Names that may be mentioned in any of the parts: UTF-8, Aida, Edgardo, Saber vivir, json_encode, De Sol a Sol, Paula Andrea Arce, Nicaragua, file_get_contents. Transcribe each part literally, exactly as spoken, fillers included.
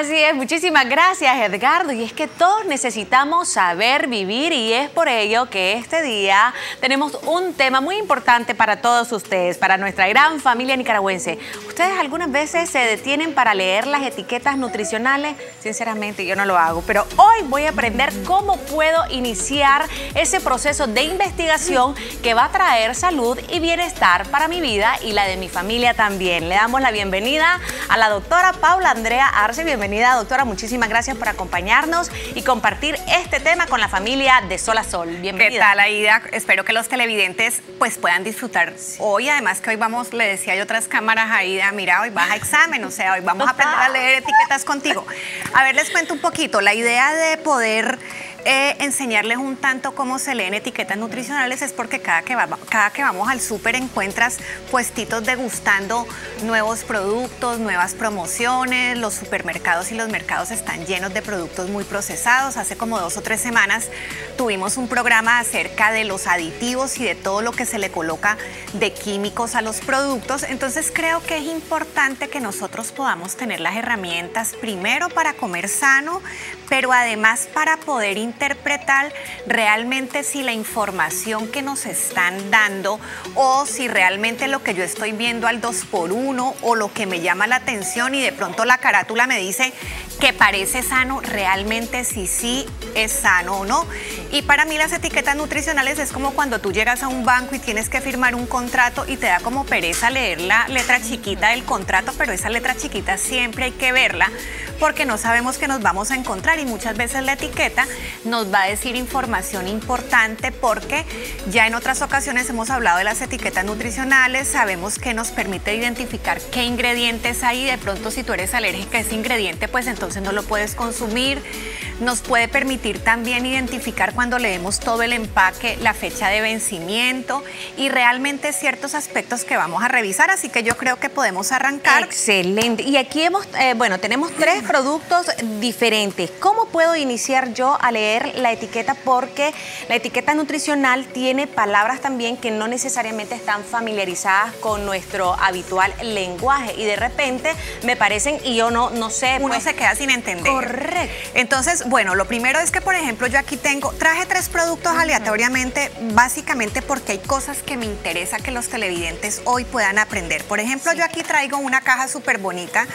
Así es, muchísimas gracias, Edgardo. Y es que todos necesitamos saber vivir y es por ello que este día tenemos un tema muy importante para todos ustedes, para nuestra gran familia nicaragüense. ¿Ustedes algunas veces se detienen para leer las etiquetas nutricionales? Sinceramente, yo no lo hago, pero hoy voy a aprender cómo puedo iniciar ese proceso de investigación que va a traer salud y bienestar para mi vida y la de mi familia también. Le damos la bienvenida a la doctora Paula Andrea Arce. Bienvenida, doctora, muchísimas gracias por acompañarnos y compartir este tema con la familia de Sol a Sol. Bienvenida. ¿Qué tal, Aida? Espero que los televidentes pues puedan disfrutar hoy, además que hoy vamos, le decía yo otras cámaras, Aida, mira, hoy vas a examen, o sea, hoy vamos a aprender a leer etiquetas contigo. A ver, les cuento un poquito, la idea de poder Eh, enseñarles un tanto cómo se leen etiquetas nutricionales es porque cada que, va, cada que vamos al súper encuentras puestitos degustando nuevos productos, nuevas promociones, los supermercados y los mercados están llenos de productos muy procesados. Hace como dos o tres semanas tuvimos un programa acerca de los aditivos y de todo lo que se le coloca de químicos a los productos, entonces creo que es importante que nosotros podamos tener las herramientas primero para comer sano, pero además para poder interpretar realmente si la información que nos están dando o si realmente lo que yo estoy viendo al dos por uno o lo que me llama la atención y de pronto la carátula me dice que parece sano, realmente si sí es sano o no. Y para mí las etiquetas nutricionales es como cuando tú llegas a un banco y tienes que firmar un contrato y te da como pereza leer la letra chiquita del contrato, pero esa letra chiquita siempre hay que verla porque no sabemos qué nos vamos a encontrar y muchas veces la etiqueta nos va a decir información importante porque ya en otras ocasiones hemos hablado de las etiquetas nutricionales, sabemos que nos permite identificar qué ingredientes hay, de pronto si tú eres alérgica a ese ingrediente, pues entonces no lo puedes consumir. Nos puede permitir también identificar cuando leemos todo el empaque, la fecha de vencimiento y realmente ciertos aspectos que vamos a revisar, así que yo creo que podemos arrancar. Excelente. Y aquí hemos, eh, bueno, tenemos tres productos diferentes. ¿Cómo puedo iniciar yo a leer la etiqueta? Porque la etiqueta nutricional tiene palabras también que no necesariamente están familiarizadas con nuestro habitual lenguaje y de repente me parecen y yo no, no sé. Uno pues, se queda sin entender. Correcto. Entonces, bueno, lo primero es que, por ejemplo, yo aquí tengo, traje tres productos uh-huh. aleatoriamente, básicamente porque hay cosas que me interesa que los televidentes hoy puedan aprender. Por ejemplo, sí. yo aquí traigo una caja súper bonita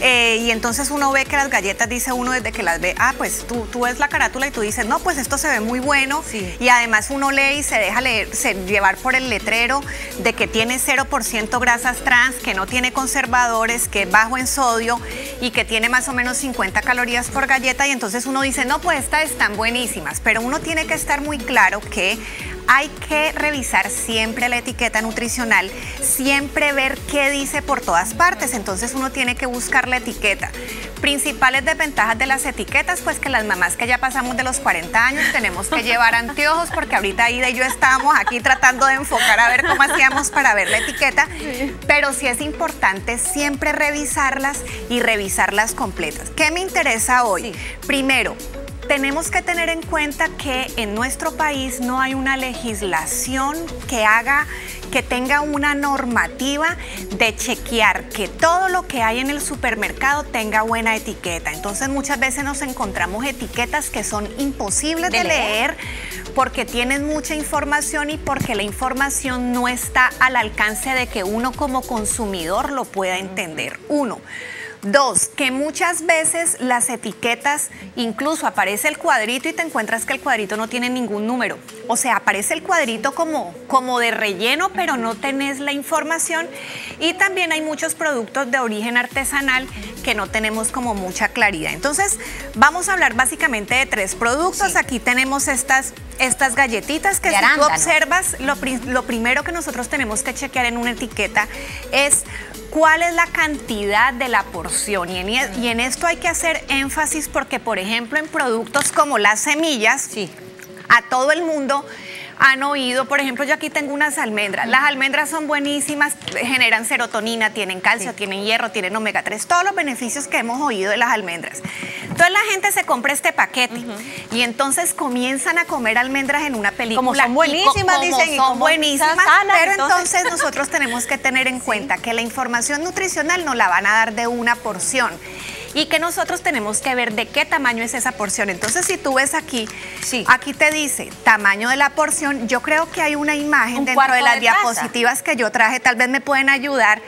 eh, y entonces uno ve que las galletas, dice uno desde que las ve, ah, pues tú, tú ves la carátula y tú dices, no, pues esto se ve muy bueno. Sí. Y además uno lee y se deja leer, se, llevar por el letrero de que tiene cero por ciento grasas trans, que no tiene conservadores, que es bajo en sodio y que tiene más o menos cincuenta calorías por galleta y entonces uno dice, no, pues estas están buenísimas, pero uno tiene que estar muy claro que hay que revisar siempre la etiqueta nutricional, siempre ver qué dice por todas partes, entonces uno tiene que buscar la etiqueta. Principales desventajas de las etiquetas, pues que las mamás que ya pasamos de los cuarenta años tenemos que llevar anteojos porque ahorita Aida y yo estábamos aquí tratando de enfocar a ver cómo hacíamos para ver la etiqueta, pero sí es importante siempre revisarlas y revisarlas completas. ¿Qué me interesa hoy? Sí. Primero, tenemos que tener en cuenta que en nuestro país no hay una legislación que haga, que tenga una normativa de chequear que todo lo que hay en el supermercado tenga buena etiqueta. Entonces muchas veces nos encontramos etiquetas que son imposibles de, de leer porque tienen mucha información y porque la información no está al alcance de que uno como consumidor lo pueda entender. Uno. Dos, que muchas veces las etiquetas, incluso aparece el cuadrito y te encuentras que el cuadrito no tiene ningún número. O sea, aparece el cuadrito como, como de relleno, pero no tenés la información. Y también hay muchos productos de origen artesanal que no tenemos como mucha claridad. Entonces, vamos a hablar básicamente de tres productos. Sí. Aquí tenemos estas, estas galletitas que si tú observas, lo, lo primero que nosotros tenemos que chequear en una etiqueta es cuál es la cantidad de la porción y en, y en esto hay que hacer énfasis porque, por ejemplo, en productos como las semillas, sí. a todo el mundo han oído, por ejemplo, yo aquí tengo unas almendras, las almendras son buenísimas, generan serotonina, tienen calcio, sí. tienen hierro, tienen omega tres, todos los beneficios que hemos oído de las almendras. Entonces la gente se compra este paquete uh-huh. y entonces comienzan a comer almendras en una película. Como son buenísimas, y, dicen, como son buenísimas, sanas, pero entonces nosotros tenemos que tener en sí. cuenta que la información nutricional no la van a dar de una porción. y que nosotros tenemos que ver de qué tamaño es esa porción. Entonces, si tú ves aquí, sí, aquí te dice tamaño de la porción. Yo creo que hay una imagen un dentro de las de diapositivas que yo traje, tal vez me pueden ayudar,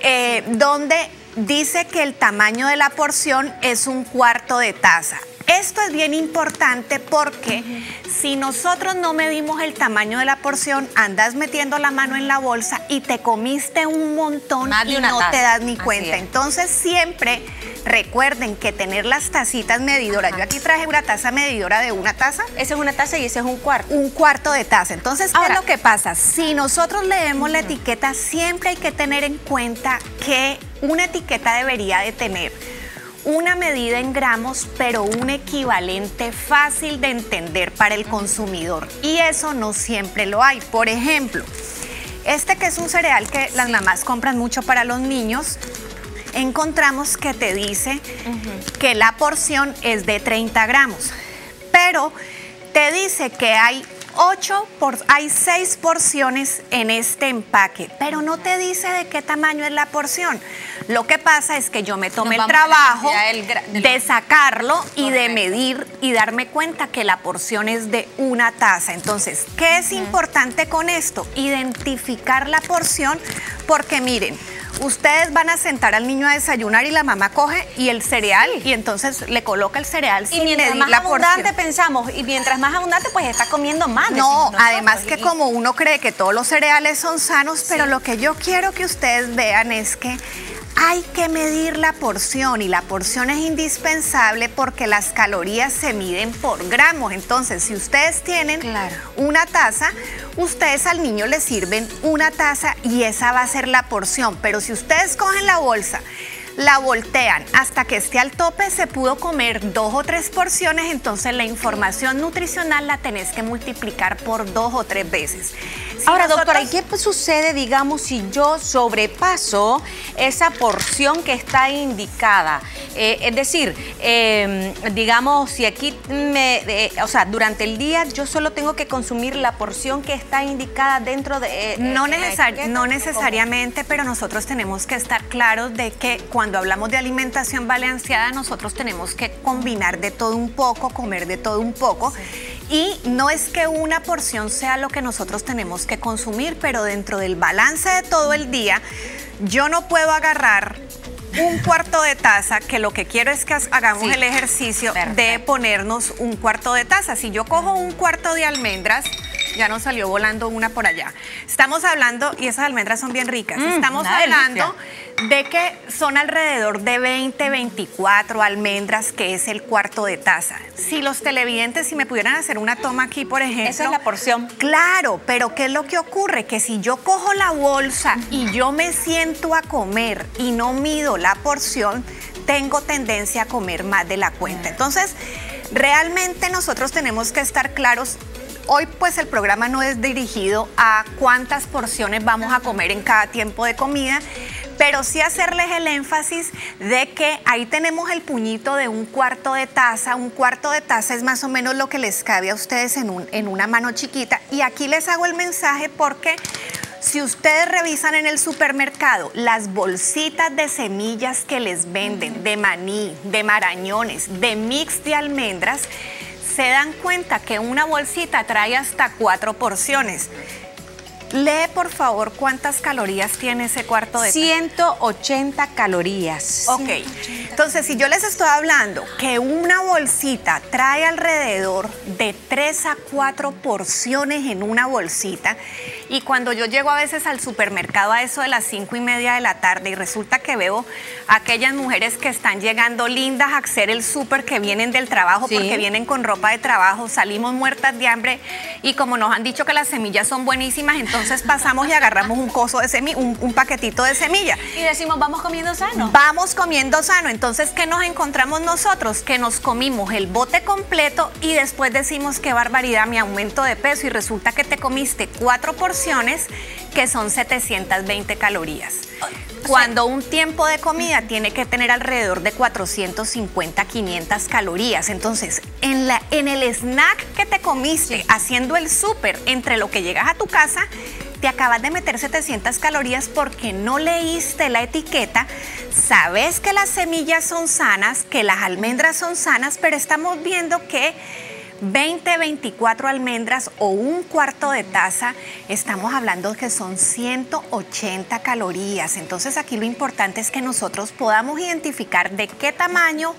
eh, donde dice que el tamaño de la porción es un cuarto de taza. Esto es bien importante porque uh-huh. si nosotros no medimos el tamaño de la porción, andas metiendo la mano en la bolsa y te comiste un montón y no taza. Te das ni cuenta. Entonces siempre recuerden que tener las tacitas medidoras. Uh-huh. Yo aquí traje una taza medidora de una taza. Esa es una taza y ese es un cuarto. Un cuarto de taza. Entonces, ¿qué Ahora, es lo que pasa? Si nosotros leemos uh-huh. la etiqueta, siempre hay que tener en cuenta que una etiqueta debería de tener una medida en gramos, pero un equivalente fácil de entender para el consumidor. Y eso no siempre lo hay. Por ejemplo, este que es un cereal que las mamás compran mucho para los niños, encontramos que te dice uh-huh. que la porción es de treinta gramos, pero te dice que hay ocho por, hay seis porciones en este empaque, pero no te dice de qué tamaño es la porción. Lo que pasa es que yo me tomé el trabajo del, del, de sacarlo y correcto. De medir y darme cuenta que la porción es de una taza. Entonces, ¿qué es uh-huh. importante con esto? Identificar la porción, porque miren, ustedes van a sentar al niño a desayunar y la mamá coge y el cereal sí. y entonces le coloca el cereal sin medir la porción. Y mientras más abundante pensamos, y mientras más abundante pues está comiendo más. No, además que como uno cree que todos los cereales son sanos, pero sí. lo que yo quiero que ustedes vean es que hay que medir la porción y la porción es indispensable porque las calorías se miden por gramos. Entonces, si ustedes tienen claro. una taza, ustedes al niño le sirven una taza y esa va a ser la porción. Pero si ustedes cogen la bolsa, la voltean hasta que esté al tope, se pudo comer dos o tres porciones, entonces la información nutricional la tenés que multiplicar por dos o tres veces. Si Ahora, nosotros... doctora, ¿qué sucede, digamos, si yo sobrepaso esa porción que está indicada? Eh, es decir, eh, digamos, si aquí, me, eh, o sea, durante el día yo solo tengo que consumir la porción que está indicada dentro de... Eh, no, necesar, de no necesariamente, pero nosotros tenemos que estar claros de que cuando hablamos de alimentación balanceada, nosotros tenemos que combinar de todo un poco, comer de todo un poco. Sí. Y no es que una porción sea lo que nosotros tenemos que consumir, pero dentro del balance de todo el día, yo no puedo agarrar un cuarto de taza, que lo que quiero es que hagamos sí. el ejercicio Perfecto. De ponernos un cuarto de taza. Si yo cojo un cuarto de almendras, ya nos salió volando una por allá. Estamos hablando, y esas almendras son bien ricas, mm, estamos hablando... Delicia. De que son alrededor de veinte, veinticuatro almendras, que es el cuarto de taza. Si los televidentes, si me pudieran hacer una toma aquí, por ejemplo. Esa es la porción. Claro, pero ¿qué es lo que ocurre? Que si yo cojo la bolsa uh-huh. y yo me siento a comer y no mido la porción, tengo tendencia a comer más de la cuenta. Uh-huh. Entonces, realmente nosotros tenemos que estar claros. Hoy pues el programa no es dirigido a cuántas porciones vamos a comer en cada tiempo de comida, pero sí hacerles el énfasis de que ahí tenemos el puñito de un cuarto de taza. Un cuarto de taza es más o menos lo que les cabe a ustedes en, un, en una mano chiquita. Y aquí les hago el mensaje porque si ustedes revisan en el supermercado las bolsitas de semillas que les venden, de maní, de marañones, de mix de almendras, se dan cuenta que una bolsita trae hasta cuatro porciones. Lee, por favor, cuántas calorías tiene ese cuarto de taza. ciento ochenta calorías. Ok. ciento ochenta. Entonces, si yo les estoy hablando que una bolsita trae alrededor de tres a cuatro porciones en una bolsita, y cuando yo llego a veces al supermercado a eso de las cinco y media de la tarde y resulta que veo aquellas mujeres que están llegando lindas a hacer el súper, que vienen del trabajo sí. porque vienen con ropa de trabajo, salimos muertas de hambre y como nos han dicho que las semillas son buenísimas, entonces Entonces pasamos y agarramos un coso de semilla, un, un paquetito de semilla. Y decimos, vamos comiendo sano. Vamos comiendo sano. Entonces, ¿qué nos encontramos nosotros? Que nos comimos el bote completo y después decimos, qué barbaridad, mi aumento de peso. Y resulta que te comiste cuatro porciones que son setecientas veinte calorías. Cuando un tiempo de comida tiene que tener alrededor de cuatrocientas cincuenta, quinientas calorías. Entonces, en, la, en el snack que te comiste haciendo el súper, entre lo que llegas a tu casa, te acabas de meter setecientas calorías porque no leíste la etiqueta, sabes que las semillas son sanas, que las almendras son sanas, pero estamos viendo que veinte, veinticuatro almendras o un cuarto de taza, estamos hablando que son ciento ochenta calorías. Entonces aquí lo importante es que nosotros podamos identificar de qué tamaño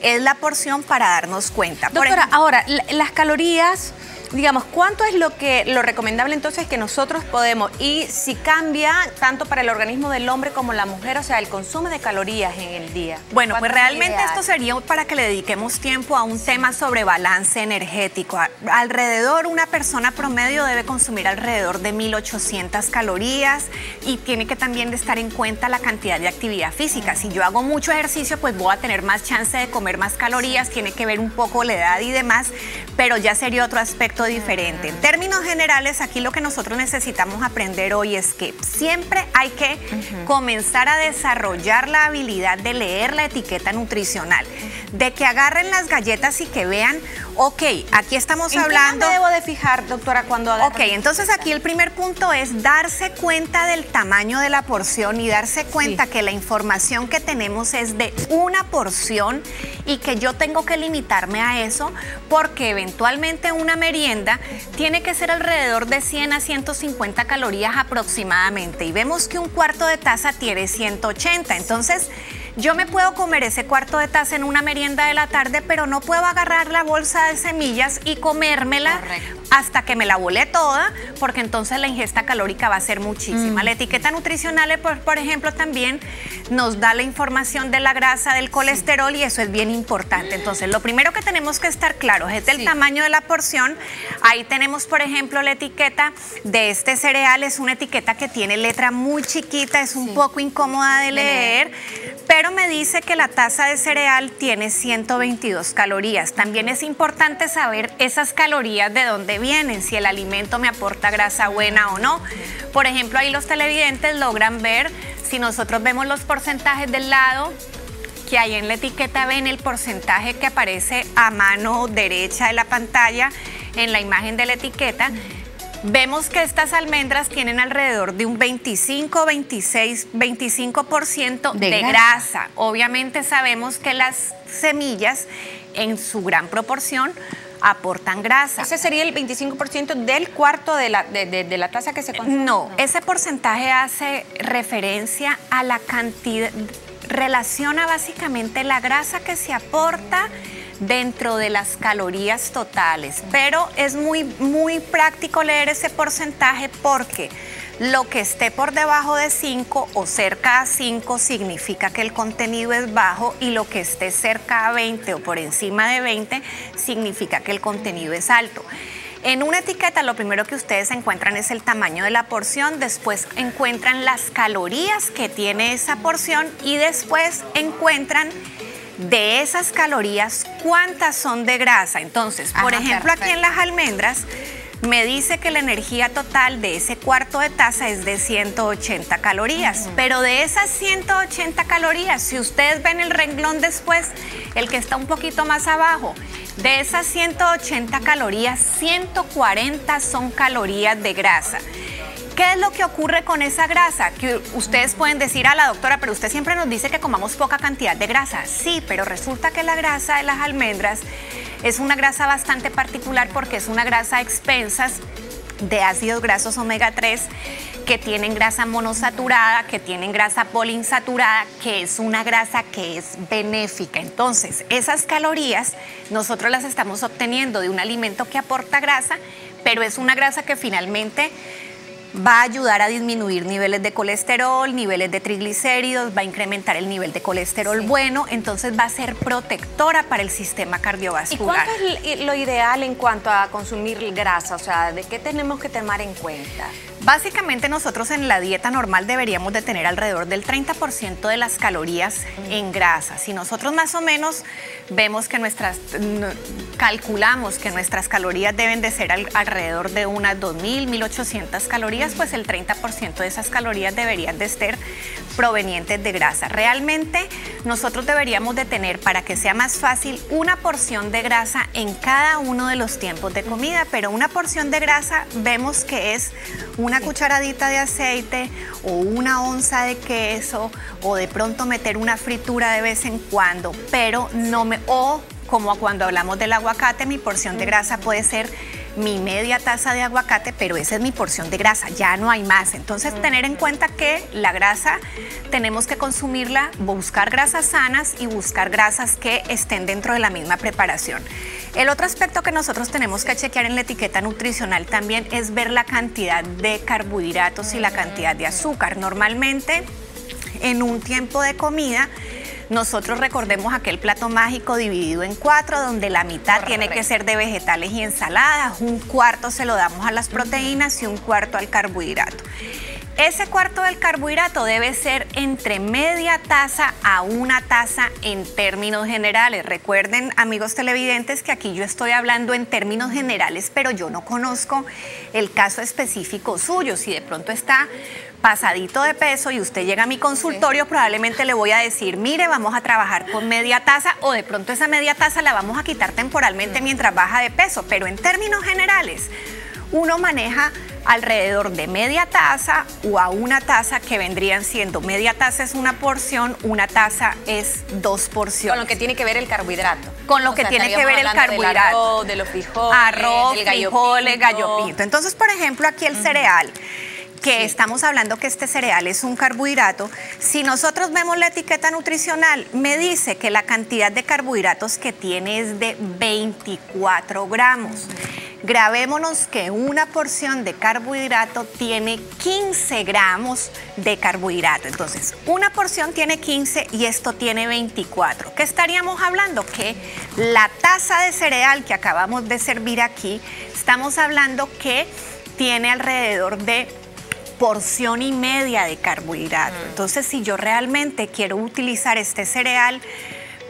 es la porción para darnos cuenta. Doctora, ejemplo, ahora, las calorías, digamos, ¿cuánto es lo que lo recomendable entonces que nosotros podemos? Y si cambia tanto para el organismo del hombre como la mujer, o sea, el consumo de calorías en el día. Bueno, pues realmente esto sería para que le dediquemos tiempo a un tema sobre balance energético. Alrededor, una persona promedio debe consumir alrededor de mil ochocientas calorías y tiene que también estar en cuenta la cantidad de actividad física. Si yo hago mucho ejercicio, pues voy a tener más chance de comer más calorías, tiene que ver un poco la edad y demás, pero ya sería otro aspecto diferente. En términos generales, aquí lo que nosotros necesitamos aprender hoy es que siempre hay que uh-huh. comenzar a desarrollar la habilidad de leer la etiqueta nutricional, de que agarren las galletas y que vean, ok, aquí estamos hablando... ¿En qué me debo de fijar, doctora, cuando agarren? Ok, entonces aquí el primer punto es darse cuenta del tamaño de la porción y darse cuenta sí. que la información que tenemos es de una porción y que yo tengo que limitarme a eso porque eventualmente una merienda tiene que ser alrededor de cien a ciento cincuenta calorías aproximadamente y vemos que un cuarto de taza tiene ciento ochenta, entonces yo me puedo comer ese cuarto de taza en una merienda de la tarde, pero no puedo agarrar la bolsa de semillas y comérmela Correcto. Hasta que me la volé toda, porque entonces la ingesta calórica va a ser muchísima. Mm. La etiqueta nutricional, por, por ejemplo, también nos da la información de la grasa, del colesterol, sí. y eso es bien importante. Entonces, lo primero que tenemos que estar claros es del sí. tamaño de la porción. Ahí tenemos, por ejemplo, la etiqueta de este cereal, es una etiqueta que tiene letra muy chiquita, es un sí. poco incómoda de leer, pero Pero me dice que la taza de cereal tiene ciento veintidós calorías. También es importante saber esas calorías de dónde vienen, si el alimento me aporta grasa buena o no. Por ejemplo, ahí los televidentes logran ver, si nosotros vemos los porcentajes del lado, que ahí en la etiqueta ven el porcentaje que aparece a mano derecha de la pantalla, en la imagen de la etiqueta. Vemos que estas almendras tienen alrededor de un veinticinco, veintiséis, veinticinco por ciento de, de grasa. grasa. Obviamente sabemos que las semillas en su gran proporción aportan grasa. ¿Ese sería el veinticinco por ciento del cuarto de la, de, de, de la taza que se consume? No, no, ese porcentaje hace referencia a la cantidad, relaciona básicamente la grasa que se aporta dentro de las calorías totales, pero es muy, muy práctico leer ese porcentaje porque lo que esté por debajo de cinco o cerca a cinco significa que el contenido es bajo y lo que esté cerca a veinte o por encima de veinte significa que el contenido es alto. En una etiqueta lo primero que ustedes encuentran es el tamaño de la porción, después encuentran las calorías que tiene esa porción y después encuentran de esas calorías, ¿cuántas son de grasa? Entonces, por Ajá, ejemplo, perfecto. Aquí en las almendras me dice que la energía total de ese cuarto de taza es de ciento ochenta calorías, uh-huh. pero de esas ciento ochenta calorías, si ustedes ven el renglón después, el que está un poquito más abajo, de esas ciento ochenta calorías, ciento cuarenta son calorías de grasa. ¿Qué es lo que ocurre con esa grasa? Que ustedes pueden decir a la doctora, pero usted siempre nos dice que comamos poca cantidad de grasa. Sí, pero resulta que la grasa de las almendras es una grasa bastante particular porque es una grasa a expensas de ácidos grasos omega tres que tienen grasa monosaturada, que tienen grasa poliinsaturada, que es una grasa que es benéfica. Entonces, esas calorías nosotros las estamos obteniendo de un alimento que aporta grasa, pero es una grasa que finalmente va a ayudar a disminuir niveles de colesterol, niveles de triglicéridos, va a incrementar el nivel de colesterol sí. bueno, entonces va a ser protectora para el sistema cardiovascular. ¿Y cuánto es lo ideal en cuanto a consumir grasa? O sea, ¿de qué tenemos que tomar en cuenta? Básicamente nosotros en la dieta normal deberíamos de tener alrededor del treinta por ciento de las calorías mm. en grasa. Si nosotros más o menos vemos que nuestras, calculamos que nuestras calorías deben de ser al, alrededor de unas dos mil, mil ochocientas calorías, pues el treinta por ciento de esas calorías deberían de ser provenientes de grasa. Realmente nosotros deberíamos de tener, para que sea más fácil, una porción de grasa en cada uno de los tiempos de comida, pero una porción de grasa vemos que es una una cucharadita de aceite o una onza de queso, o de pronto meter una fritura de vez en cuando, pero no me... o como cuando hablamos del aguacate, mi porción de grasa puede ser mi media taza de aguacate, pero esa es mi porción de grasa, ya no hay más. Entonces, tener en cuenta que la grasa tenemos que consumirla, buscar grasas sanas y buscar grasas que estén dentro de la misma preparación. El otro aspecto que nosotros tenemos que chequear en la etiqueta nutricional también es ver la cantidad de carbohidratos y la cantidad de azúcar. Normalmente, en un tiempo de comida, nosotros recordemos aquel plato mágico dividido en cuatro, donde la mitad Correcto. tiene que ser de vegetales y ensaladas, un cuarto se lo damos a las proteínas y un cuarto al carbohidrato. Ese cuarto del carbohidrato debe ser entre media taza a una taza en términos generales. Recuerden, amigos televidentes, que aquí yo estoy hablando en términos generales, pero yo no conozco el caso específico suyo. Si de pronto está pasadito de peso y usted llega a mi consultorio, sí. probablemente le voy a decir, mire, vamos a trabajar con media taza, o de pronto esa media taza la vamos a quitar temporalmente sí. mientras baja de peso. Pero en términos generales, uno maneja alrededor de media taza o a una taza, que vendrían siendo media taza es una porción, una taza es dos porciones. Con lo que tiene que ver el carbohidrato. Con lo o que sea, tiene que ver el carbohidrato. Del arroz, de los frijoles, arroz, del gallo frijoles, pinto. gallo pinto. Entonces, por ejemplo, aquí el uh-huh. cereal, que sí. estamos hablando que este cereal es un carbohidrato. Si nosotros vemos la etiqueta nutricional, me dice que la cantidad de carbohidratos que tiene es de veinticuatro gramos. Grabémonos que una porción de carbohidrato tiene quince gramos de carbohidrato. Entonces, una porción tiene quince y esto tiene veinticuatro. ¿Qué estaríamos hablando? Que la taza de cereal que acabamos de servir aquí, estamos hablando que tiene alrededor de porción y media de carbohidrato. Entonces, si yo realmente quiero utilizar este cereal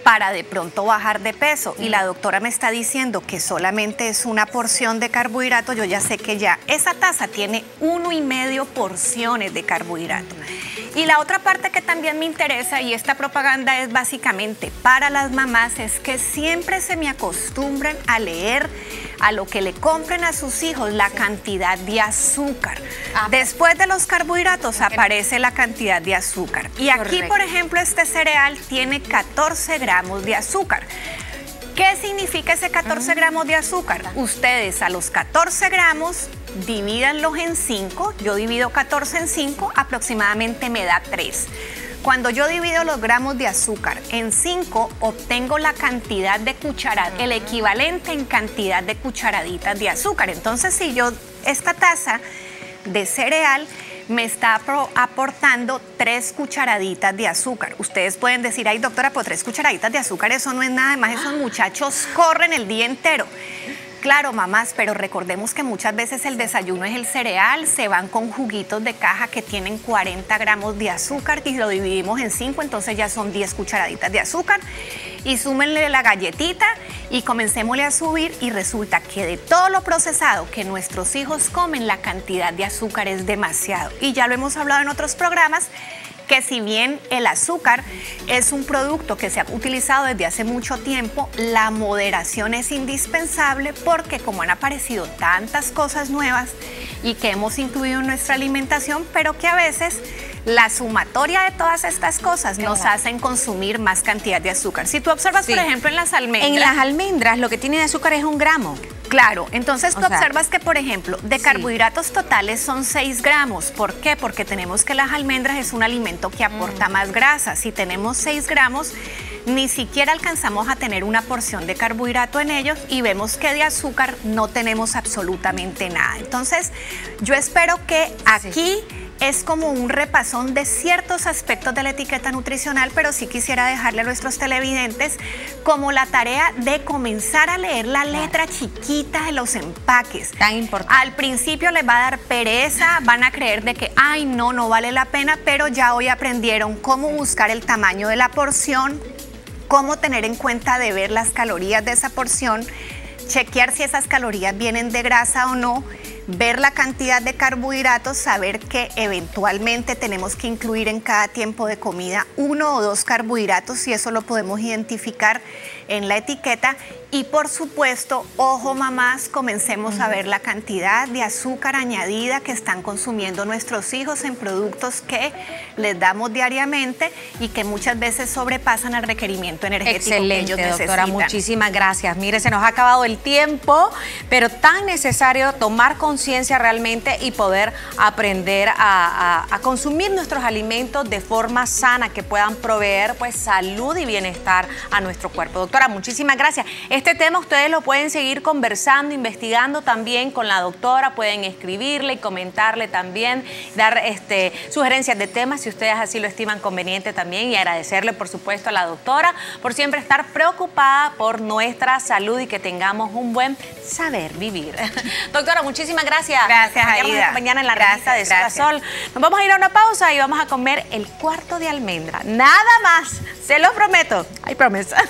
para de pronto bajar de peso y la doctora me está diciendo que solamente es una porción de carbohidrato, yo ya sé que ya esa taza tiene uno y medio porciones de carbohidrato. Y la otra parte que también me interesa, y esta propaganda es básicamente para las mamás, es que siempre se me acostumbren a leer a lo que le compren a sus hijos la cantidad de azúcar. Ah, Después de los carbohidratos aparece la cantidad de azúcar. Y aquí, correcto. por ejemplo, este cereal tiene catorce gramos de azúcar. ¿Qué significa ese catorce gramos de azúcar? Ustedes a los catorce gramos divídanlos en cinco. Yo divido catorce en cinco, aproximadamente me da tres. Cuando yo divido los gramos de azúcar en cinco, obtengo la cantidad de cucharadas, el equivalente en cantidad de cucharaditas de azúcar. Entonces, si yo esta taza de cereal me está aportando tres cucharaditas de azúcar. Ustedes pueden decir, ay doctora, por tres cucharaditas de azúcar, eso no es nada, además esos muchachos corren el día entero. Claro, mamás, pero recordemos que muchas veces el desayuno es el cereal, se van con juguitos de caja que tienen cuarenta gramos de azúcar y lo dividimos en cinco, entonces ya son diez cucharaditas de azúcar. Y súmenle la galletita y comencémosle a subir, y resulta que de todo lo procesado que nuestros hijos comen, la cantidad de azúcar es demasiado. Y ya lo hemos hablado en otros programas, que si bien el azúcar es un producto que se ha utilizado desde hace mucho tiempo, la moderación es indispensable, porque como han aparecido tantas cosas nuevas y que hemos incluido en nuestra alimentación, pero que a veces la sumatoria de todas estas cosas nos hacen consumir más cantidad de azúcar. Si tú observas, sí. por ejemplo, en las almendras. En las almendras lo que tiene de azúcar es un gramo. Claro, entonces tú o sea, observas que, por ejemplo, de carbohidratos sí. totales son seis gramos. ¿Por qué? Porque tenemos que las almendras es un alimento que aporta mm. más grasa. Si tenemos seis gramos, ni siquiera alcanzamos a tener una porción de carbohidrato en ellos, y vemos que de azúcar no tenemos absolutamente nada. Entonces, yo espero que aquí... Sí. es como un repasón de ciertos aspectos de la etiqueta nutricional, pero sí quisiera dejarle a nuestros televidentes como la tarea de comenzar a leer la letra chiquita de los empaques. Tan importante. Al principio les va a dar pereza, van a creer de que, ay, no, no vale la pena, pero ya hoy aprendieron cómo buscar el tamaño de la porción, cómo tener en cuenta de ver las calorías de esa porción, chequear si esas calorías vienen de grasa o no, ver la cantidad de carbohidratos, saber que eventualmente tenemos que incluir en cada tiempo de comida uno o dos carbohidratos, y eso lo podemos identificar en la etiqueta, Y por supuesto, ojo mamás, comencemos a ver la cantidad de azúcar añadida que están consumiendo nuestros hijos en productos que les damos diariamente y que muchas veces sobrepasan el requerimiento energético que ellos necesitan. Excelente, doctora, muchísimas gracias. Mire, se nos ha acabado el tiempo, pero tan necesario tomar conciencia realmente y poder aprender a, a, a consumir nuestros alimentos de forma sana, que puedan proveer pues salud y bienestar a nuestro cuerpo. Doctora, muchísimas gracias. Este tema ustedes lo pueden seguir conversando, investigando también con la doctora, pueden escribirle y comentarle también, dar este, sugerencias de temas si ustedes así lo estiman conveniente también, y agradecerle por supuesto a la doctora por siempre estar preocupada por nuestra salud y que tengamos un buen saber vivir. Doctora, muchísimas gracias. Gracias, Aida. Mañana en la revista De Sol a Sol. Nos vamos a ir a una pausa y vamos a comer el cuarto de almendra. Nada más, se lo prometo. Hay promesa.